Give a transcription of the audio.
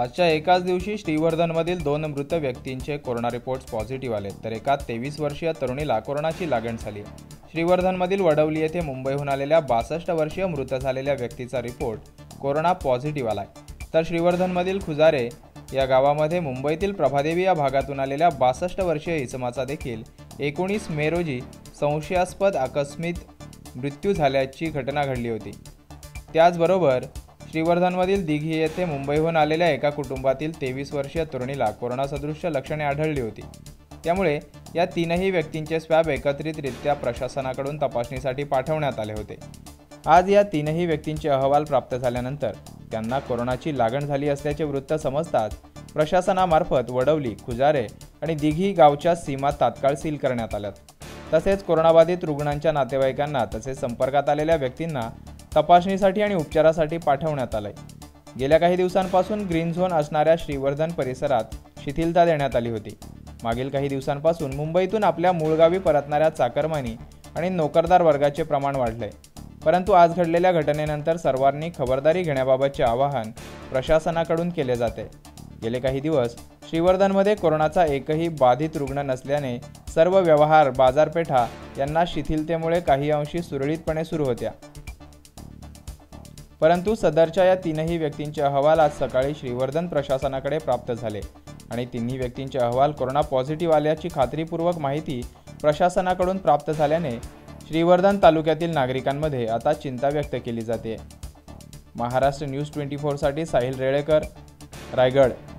आजच्या एकाच दिवशी श्रीवर्धनमधील 2 मृत व्यक्तींचे कोरोना रिपोर्ट्स पॉझिटिव्ह आले, तर एका 23 वर्षीय तरुणीला कोरोनाची लागण झाली। श्रीवर्धनमधील वडवली येथे मुंबईहून आलेल्या 62 वर्षीय मृत झालेल्या व्यक्तीचा रिपोर्ट कोरोना पॉझिटिव्ह आला, तर श्रीवर्धनमधील खुजारे या गावामध्ये मुंबईतील प्रभादेवी या भागातून आलेल्या 62 वर्षीय इसमाचा देखील 19 मे रोजी संशयास्पद आकस्मिक मृत्यू झाल्याची घटना घडली होती। त्याचबरोबर श्रीवर्धनमधील दिघी येथे मुंबईहून आलेल्या एका कुटुंबातील 23 वर्षीय तरुणीला कोरोना सदृश्य लक्षणे आढळली होती। त्यामुळे या तीनही व्यक्तींचे स्वॅब एकत्रितरित्या प्रशासनाकडून तपासणीसाठी पाठवण्यात आले होते। आज या तीनही व्यक्तींचे अहवाल प्राप्त झाल्यानंतर त्यांना कोरोनाची लागण झाली असल्याचे वृत्त समजताच प्रशासनामार्फत वडवली, खुजारे आणि दिघी गावच्या सीमा तात्काळ सील करण्यात आल्या। तसेच कोरोनाबाधित रुग्णांच्या नातेवाईकांना तसेच संपर्कात आलेल्या व्यक्तींना तपासणीसाठी आणि उपचारासाठी पाठवण्यात आले। गेल्या काही दिवसांपासून ग्रीन झोन असणाऱ्या श्रीवर्धन परिसरात शिथिलता देण्यात आली होती। मागील काही दिवसांपासून मुंबईतून आपल्या मूळगावी परतणाऱ्या चाकरमानी आणि नोकरदार वर्गाचे प्रमाण वाढले, परंतु आज घडलेल्या घटनेनंतर सर्वांनी खबरदारी घेण्याबाबतचे आवाहन प्रशासनाकडून केले जाते। गेले काही दिवस श्रीवर्धनमध्ये कोरोनाचा एकही बाधित रुग्ण नसल्याने सर्व व्यवहार, बाजारपेठा यांना शिथिलतेमुळे काही अंशी सुरळीतपणे सुरू होत्या, परंतु सदरच्या या तीनही व्यक्तींचे अहवाल आज सकाळी श्रीवर्धन प्रशासनाकडे प्राप्त झाले आणि तिन्ही व्यक्तींचे अहवाल कोरोना पॉझिटिव्ह आल्याची खात्रीपूर्वक माहिती प्रशासनाकडून प्राप्त झाल्याने श्रीवर्धन तालुक्यातील नागरिकांमध्ये आता चिंता व्यक्त केली जाते। महाराष्ट्र न्यूज 24 साठी साहिल रेळेकर, रायगड।